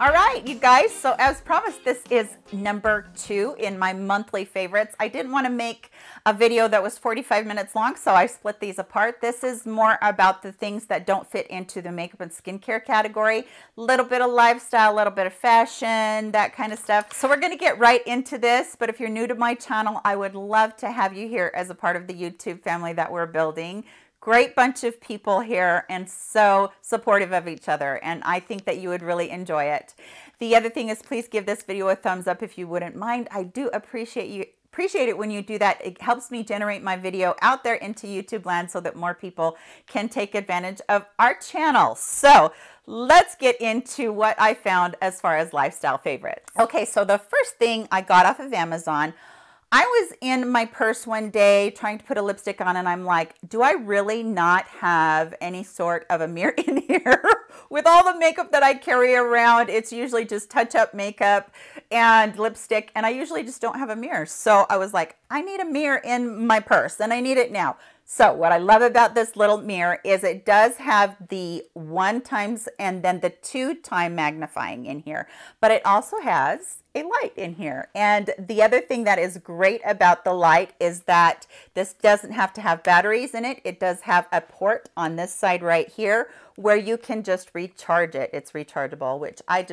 All right, you guys, so as promised, this is number 2 in my monthly favorites. I didn't want to make a video that was 45 minutes long, so I split these apart. This is more about the things that don't fit into the makeup and skincare category. A little bit of lifestyle, a little bit of fashion, that kind of stuff. So we're going to get right into this, but if you're new to my channel, I would love to have you here as a part of the YouTube family that we're building. Great bunch of people here and so supportive of each other, and I think that you would really enjoy it. The other thing is, please give this video a thumbs up if you wouldn't mind. I do appreciate it when you do that. It helps me generate my video out there into YouTube land so that more people can take advantage of our channel. So let's get into what I found as far as lifestyle favorites. Okay, so the first thing I got off of Amazon, I was in my purse one day trying to put a lipstick on, and I'm like, do I really not have any sort of a mirror in here? With all the makeup that I carry around, it's usually just touch-up makeup and lipstick, and I usually just don't have a mirror. So I was like, I need a mirror in my purse, and I need it now. So what I love about this little mirror is it does have the 1x and then the 2x magnifying in here, but it also has a light in here. And the other thing that is great about the light is that this doesn't have to have batteries in it. It does have a port on this side right here where you can just recharge it. It's rechargeable, which I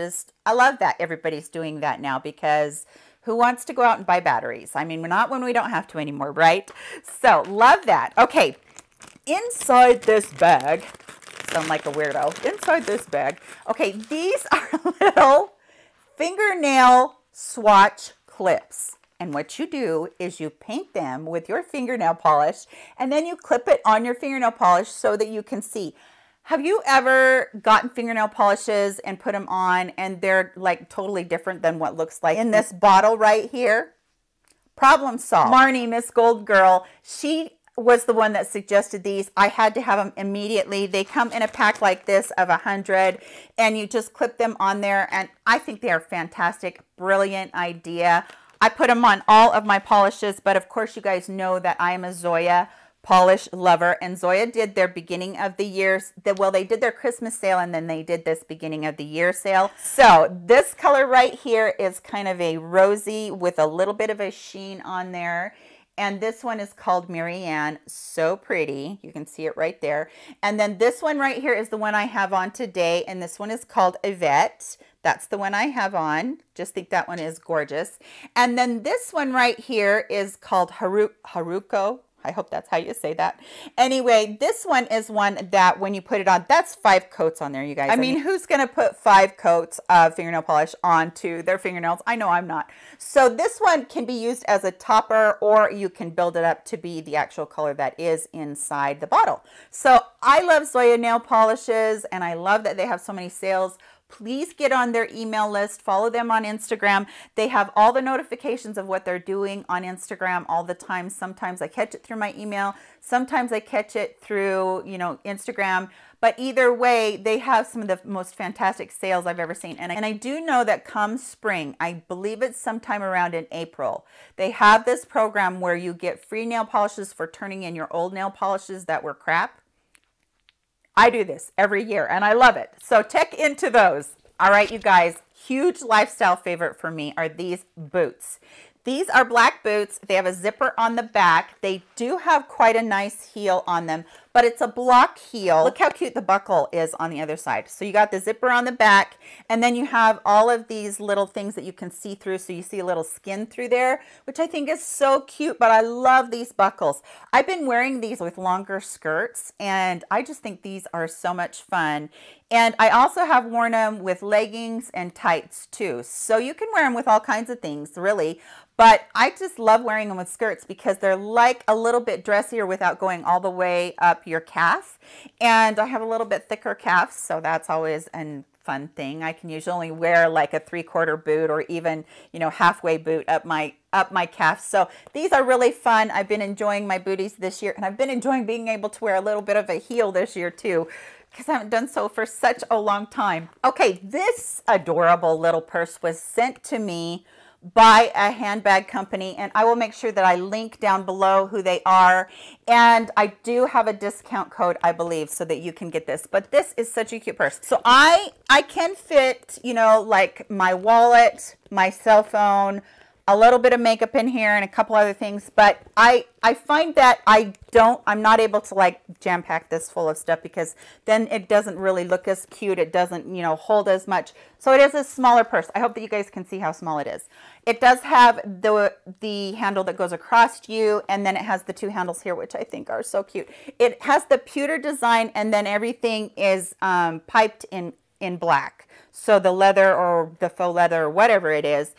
love that everybody's doing that now, because who wants to go out and buy batteries? I mean, not when we don't have to anymore, right? So love that. Okay, inside this bag, sound like a weirdo, inside this bag. Okay, these are little fingernail swatch clips. And what you do is you paint them with your fingernail polish, and then you clip it on your fingernail polish so that you can see. Have you ever gotten fingernail polishes and put them on and they're like totally different than what looks like in this bottle right here? Problem solved. Marnie, Miss Gold Girl, she was the one that suggested these. I had to have them immediately. They come in a pack like this of 100, and you just clip them on there, and I think they are fantastic. Brilliant idea. I put them on all of my polishes, but of course you guys know that I am a Zoya polish lover, and Zoya did their beginning of the year, well, they did their Christmas sale, and then they did this beginning of the year sale. So this color right here is kind of a rosy with a little bit of a sheen on there, and this one is called Marianne. So pretty, you can see it right there. And then this one right here is the one I have on today, and this one is called Yvette. That's the one I have on. Just think that one is gorgeous. And then this one right here is called Haruko. I hope that's how you say that. Anyway, this one is one that when you put it on, that's 5 coats on there, you guys. I mean, who's going to put 5 coats of fingernail polish onto their fingernails? I know I'm not. So this one can be used as a topper, or you can build it up to be the actual color that is inside the bottle. So I love Zoya nail polishes, and I love that they have so many sales. Please get on their email list, follow them on Instagram. They have all the notifications of what they're doing on Instagram all the time. Sometimes I catch it through my email. Sometimes I catch it through, you know, Instagram. But either way, they have some of the most fantastic sales I've ever seen. And I do know that come spring, I believe it's sometime around in April, they have this program where you get free nail polishes for turning in your old nail polishes that were crap. I do this every year and I love it. So check into those. All right, you guys, huge lifestyle favorite for me are these boots. These are black boots. They have a zipper on the back. They do have quite a nice heel on them, but it's a block heel. Look how cute the buckle is on the other side. So you got the zipper on the back, and then you have all of these little things that you can see through. So you see a little skin through there, which I think is so cute, but I love these buckles. I've been wearing these with longer skirts, and I just think these are so much fun. And I also have worn them with leggings and tights too. So you can wear them with all kinds of things, really. But I just love wearing them with skirts because they're like a little bit dressier without going all the way up your calf. And I have a little bit thicker calves, so that's always a fun thing. I can usually only wear like a 3/4 boot or even, you know, halfway boot up my calf. So these are really fun. I've been enjoying my booties this year, and I've been enjoying being able to wear a little bit of a heel this year too, because I haven't done so for such a long time. Okay, this adorable little purse was sent to me by a handbag company, and I will make sure that I link down below who they are. And I do have a discount code, I believe, so that you can get this. But this is such a cute purse. So I can fit, you know, like my wallet, my cell phone, a little bit of makeup in here and a couple other things, but I find that I'm not able to like jam pack this full of stuff, because then it doesn't really look as cute. It doesn't, you know, hold as much. So it is a smaller purse. I hope that you guys can see how small it is. It does have the handle that goes across you, and then it has the two handles here, which I think are so cute. It has the pewter design, and then everything is piped in black. So the leather or the faux leather or whatever it is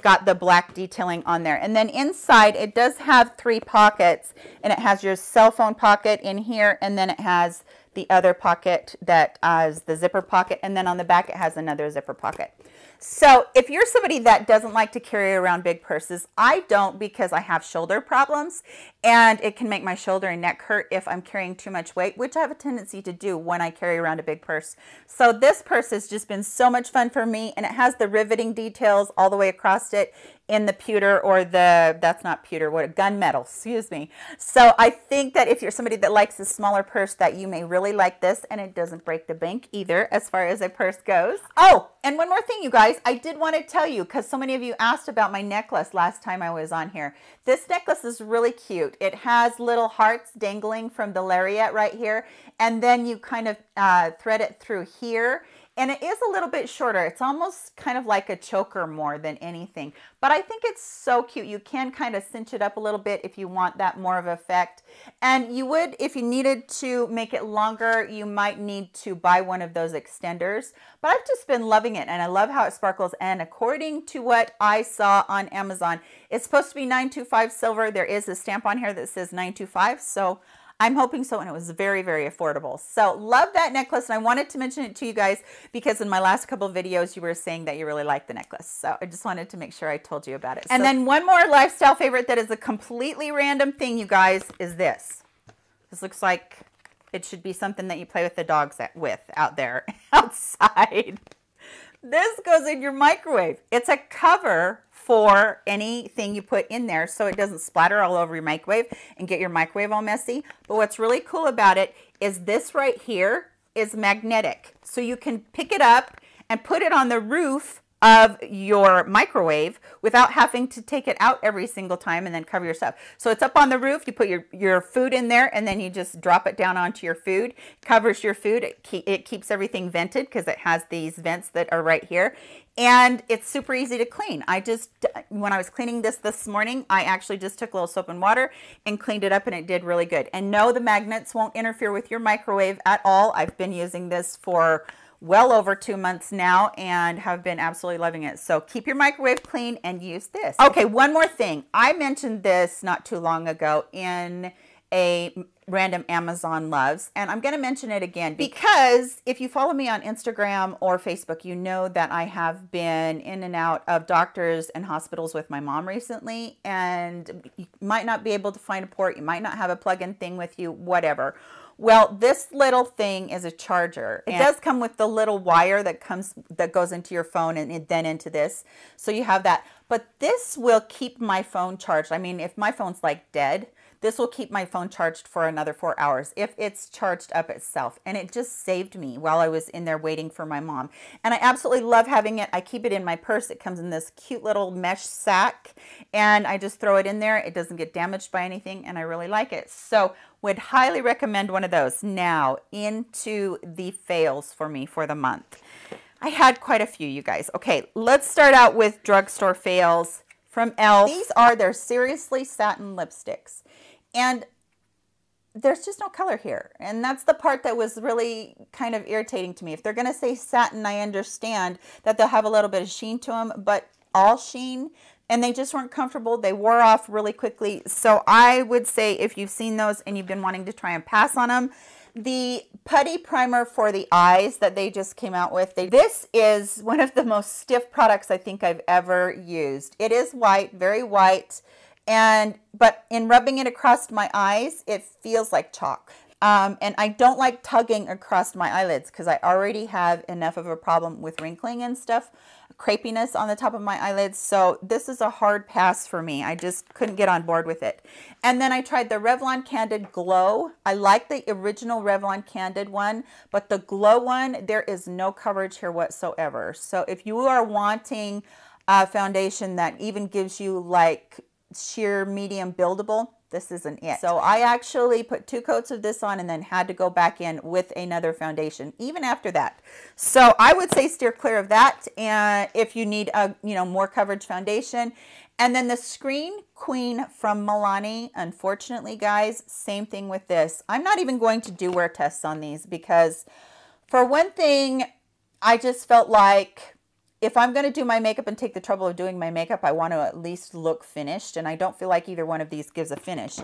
got the black detailing on there. And then inside it does have three pockets, and it has your cell phone pocket in here, and then it has the other pocket that is the zipper pocket, and then on the back it has another zipper pocket. So if you're somebody that doesn't like to carry around big purses, I don't, because I have shoulder problems, and it can make my shoulder and neck hurt if I'm carrying too much weight, which I have a tendency to do when I carry around a big purse. So this purse has just been so much fun for me, and it has the riveting details all the way across it in the pewter, or the, that's not pewter, what, gunmetal, excuse me. So I think that if you're somebody that likes a smaller purse, that you may really like this, and it doesn't break the bank either as far as a purse goes. Oh, and one more thing, you guys, I did want to tell you, because so many of you asked about my necklace last time I was on here. This necklace is really cute. It has little hearts dangling from the lariat right here, and then you kind of thread it through here. And it is a little bit shorter. It's almost kind of like a choker more than anything. But I think it's so cute. You can kind of cinch it up a little bit if you want that more of an effect. And you would, if you needed to make it longer, you might need to buy one of those extenders. But I've just been loving it, and I love how it sparkles. And according to what I saw on Amazon, it's supposed to be 925 silver. There is a stamp on here that says 925, so I'm hoping so, and it was very, very affordable. So love that necklace, and I wanted to mention it to you guys because in my last couple of videos you were saying that you really liked the necklace. So I just wanted to make sure I told you about it. And then one more lifestyle favorite that is a completely random thing, you guys, is this. This looks like it should be something that you play with the dogs out there outside. This goes in your microwave. It's a cover for anything you put in there, so it doesn't splatter all over your microwave and get your microwave all messy. But what's really cool about it is this right here is magnetic, so you can pick it up and put it on the roof of your microwave without having to take it out every single time and then cover your stuff. So it's up on the roof, you put your food in there, and then you just drop it down onto your food. It covers your food, it keeps everything vented because it has these vents that are right here, and it's super easy to clean. I just, when I was cleaning this morning, I actually just took a little soap and water and cleaned it up, and it did really good. And no, the magnets won't interfere with your microwave at all. I've been using this for well over 2 months now and have been absolutely loving it. So keep your microwave clean and use this. Okay, one more thing. I mentioned this not too long ago in a random Amazon loves, and I'm going to mention it again because if you follow me on Instagram or Facebook, you know that I have been in and out of doctors and hospitals with my mom recently, and you might not be able to find a port, you might not have a plug-in thing with you, whatever. Well, this little thing is a charger. It does come with the little wire that goes into your phone and then into this. So you have that. But this will keep my phone charged. I mean, if my phone's like dead, this will keep my phone charged for another 4 hours if it's charged up itself. And it just saved me while I was in there waiting for my mom. And I absolutely love having it. I keep it in my purse. It comes in this cute little mesh sack, and I just throw it in there. It doesn't get damaged by anything, and I really like it. So would highly recommend one of those. Now into the fails for me for the month. I had quite a few, you guys. Okay, let's start out with drugstore fails from ELF. These are their Seriously Satin lipsticks. And there's just no color here. And that's the part that was really kind of irritating to me. If they're going to say satin, I understand that they'll have a little bit of sheen to them, but all sheen, and they just weren't comfortable. They wore off really quickly. So I would say if you've seen those and you've been wanting to try and pass on them, the putty primer for the eyes that they just came out with, this is one of the most stiff products I think I've ever used. It is white, very white. But in rubbing it across my eyes, it feels like chalk. And I don't like tugging across my eyelids because I already have enough of a problem with wrinkling and stuff crepiness on the top of my eyelids. So this is a hard pass for me. I just couldn't get on board with it. And then I tried the Revlon Candid Glow. I like the original Revlon Candid one, but the Glow one, there is no coverage here whatsoever. So if you are wanting a foundation that even gives you like sheer medium buildable, this isn't it. So I actually put 2 coats of this on and then had to go back in with another foundation even after that. So I would say steer clear of that, and if you need a more coverage foundation. And then the Screen Queen from Milani, unfortunately guys, same thing with this. I'm not even going to do wear tests on these because for one thing, I just felt like if I'm going to do my makeup and take the trouble of doing my makeup, I want to at least look finished, and I don't feel like either one of these gives a finish.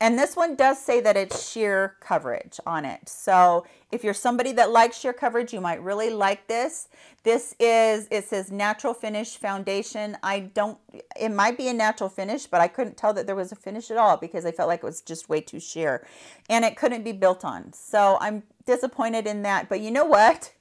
And this one does say that it's sheer coverage on it. So if you're somebody that likes sheer coverage, you might really like this. This is, it says natural finish foundation. It might be a natural finish, but I couldn't tell that there was a finish at all because I felt like it was just way too sheer and it couldn't be built on. So I'm disappointed in that, but you know what?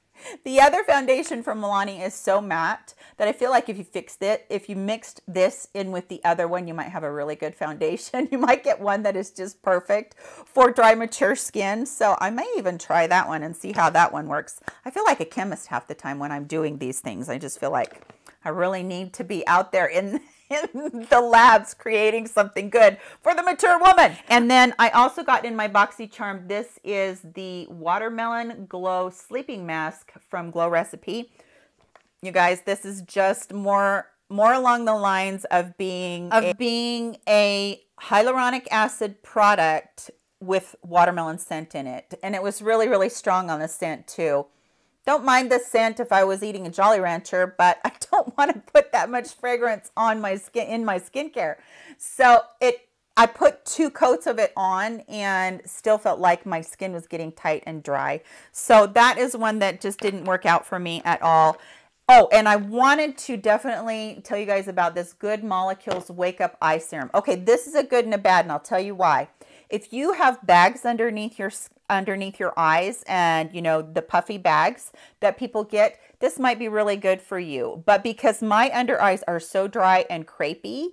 The other foundation from Milani is so matte that I feel like if you fixed it, if you mixed this in with the other one, you might have a really good foundation. You might get one that is just perfect for dry, mature skin. So I may even try that one and see how that one works. I feel like a chemist half the time when I'm doing these things. I just feel like I really need to be out there in the labs creating something good for the mature woman. And then I also got in my Boxycharm. This is the Watermelon Glow Sleeping Mask from Glow Recipe. You guys, this is just more along the lines of being a hyaluronic acid product with watermelon scent in it. And it was really, really strong on the scent too. Don't mind the scent if I was eating a Jolly Rancher, but I don't want to put that much fragrance on my skin, in my skincare. So I put 2 coats of it on and still felt like my skin was getting tight and dry. So that is one that just didn't work out for me at all. Oh, and I wanted to definitely tell you guys about this Good Molecules Wake Up Eye Serum. Okay, this is a good and a bad, and I'll tell you why. If you have bags underneath your eyes and the puffy bags that people get, this might be really good for you. But because my under eyes are so dry and crepey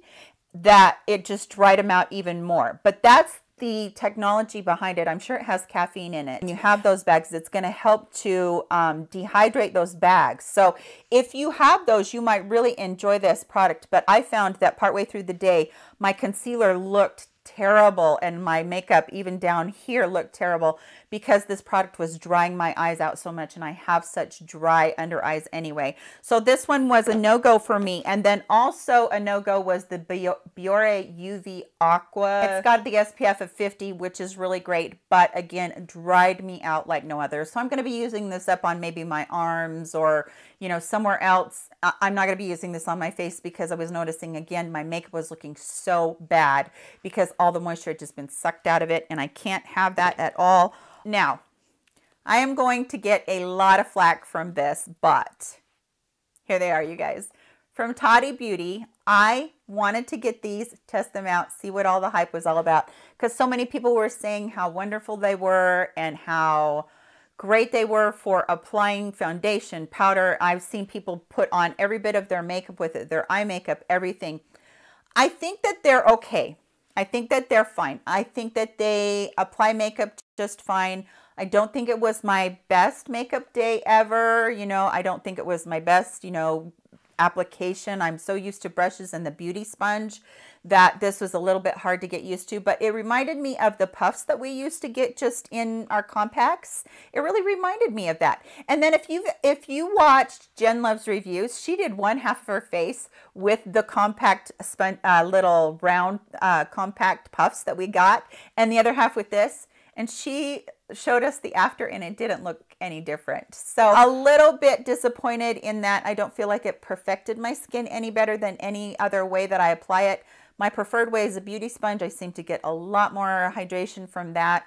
that it just dried them out even more. But that's the technology behind it. I'm sure it has caffeine in it. And you have those bags, it's going to help to dehydrate those bags. So if you have those, you might really enjoy this product. But I found that partway through the day, my concealer looked terrible and my makeup even down here looked terrible because this product was drying my eyes out so much, and I have such dry under eyes anyway. So this one was a no-go for me. And then also a no-go was the Biore UV Aqua. It's got the SPF of 50, which is really great, but again, dried me out like no other. So I'm going to be using this up on maybe my arms or somewhere else. I'm not going to be using this on my face because I was noticing again my makeup was looking so bad because all the moisture had just been sucked out of it, and I can't have that at all. Now, I am going to get a lot of flack from this, but here they are, you guys. From Toddy Beauty, I wanted to get these, test them out, see what all the hype was all about, because so many people were saying how wonderful they were and how great they were for applying foundation, powder. I've seen people put on every bit of their makeup with it, their eye makeup, everything. I think that they're okay. I think that they're fine. I think that they apply makeup just fine. I don't think it was my best makeup day ever. I don't think it was my best, application. I'm so used to brushes and the beauty sponge that this was a little bit hard to get used to, but it reminded me of the puffs that we used to get just in our compacts. It really reminded me of that. And then if you watched Jen Loves Reviews, she did one half of her face with the compact little round compact puffs that we got, and the other half with this. And she showed us the after, and it didn't look any different. So a little bit disappointed in that. I don't feel like it perfected my skin any better than any other way that I apply it. My preferred way is a beauty sponge. I seem to get a lot more hydration from that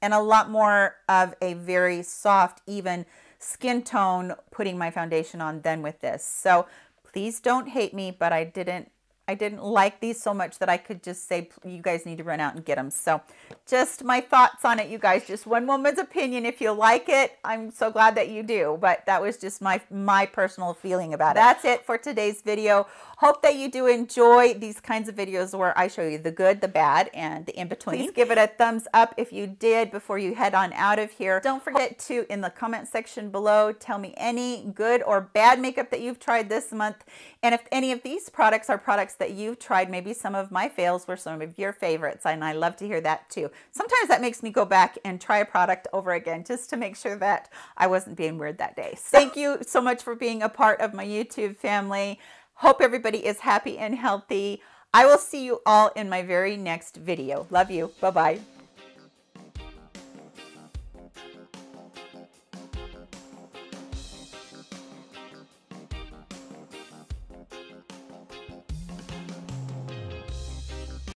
and a lot more of a very soft, even skin tone putting my foundation on than with this. So please don't hate me, but I didn't I didn't like these so much that I could just say, you guys need to run out and get them. So just my thoughts on it, you guys, just one woman's opinion. If you like it, I'm so glad that you do, but that was just my personal feeling about it. That's it for today's video. Hope that you do enjoy these kinds of videos where I show you the good, the bad, and the in-between. Please give it a thumbs up if you did before you head on out of here. Don't forget to, in the comment section below, tell me any good or bad makeup that you've tried this month, and if any of these products are products that you've tried, maybe some of my fails were some of your favorites, and I love to hear that too. Sometimes that makes me go back and try a product over again just to make sure that I wasn't being weird that day. So thank you so much for being a part of my YouTube family. Hope everybody is happy and healthy. I will see you all in my very next video. Love you. Bye-bye.